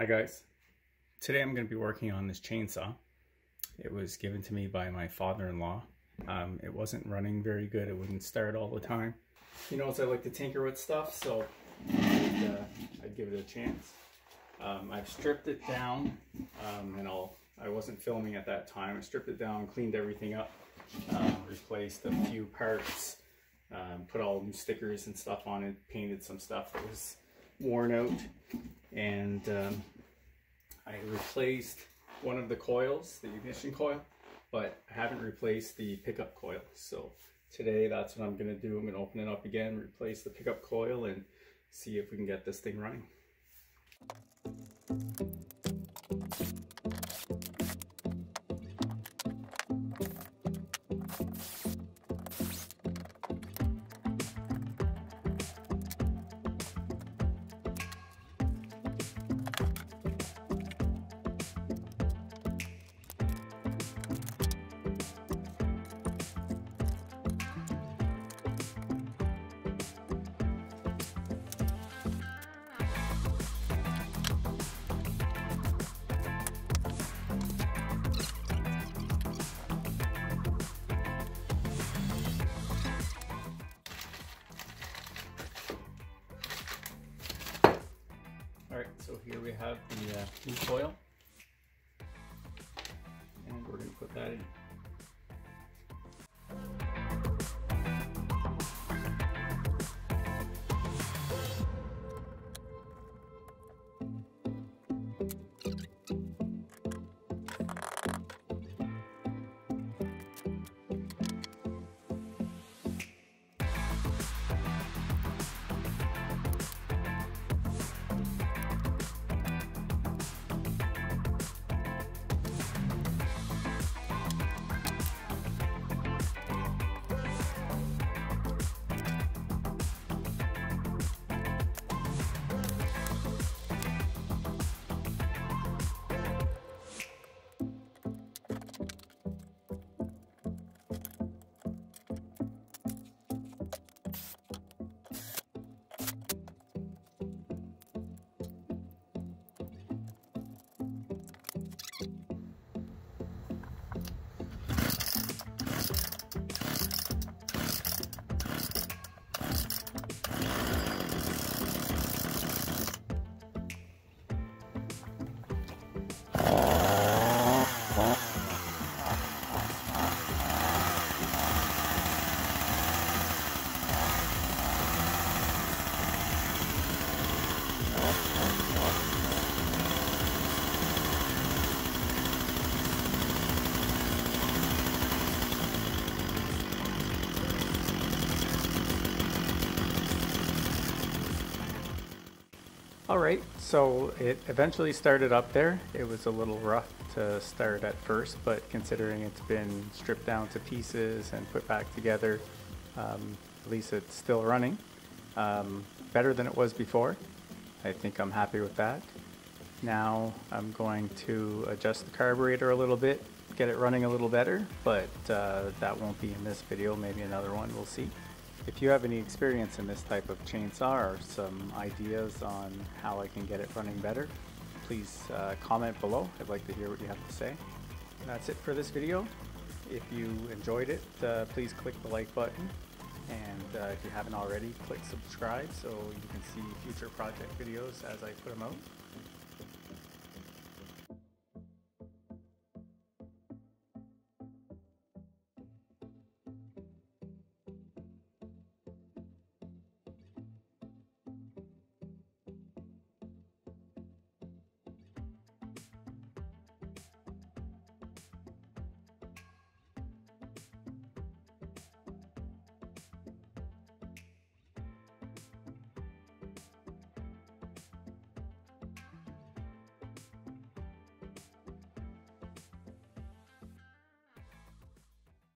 Hi guys, today I'm going to be working on this chainsaw. It was given to me by my father-in-law. It wasn't running very good, it wouldn't start all the time. He knows I like to tinker with stuff, so I'd give it a chance. I've stripped it down, and I wasn't filming at that time. I stripped it down, cleaned everything up, replaced a few parts, put all new stickers and stuff on it, painted some stuff that was worn out, and I replaced one of the coils, the ignition coil, but I haven't replaced the pickup coil. So today that's what I'm going to do. I'm going to open it up again, replace the pickup coil, and see if we can get this thing running. So here we have the new coil, and we're going to put that in. Alright, so it eventually started up there. It was a little rough to start at first, but considering it's been stripped down to pieces and put back together, at least it's still running. Better than it was before. I think I'm happy with that. Now I'm going to adjust the carburetor a little bit, get it running a little better, but that won't be in this video, maybe another one, we'll see. If you have any experience in this type of chainsaw or some ideas on how I can get it running better, please comment below. I'd like to hear what you have to say. And that's it for this video. If you enjoyed it, please click the like button. And if you haven't already, click subscribe so you can see future project videos as I put them out.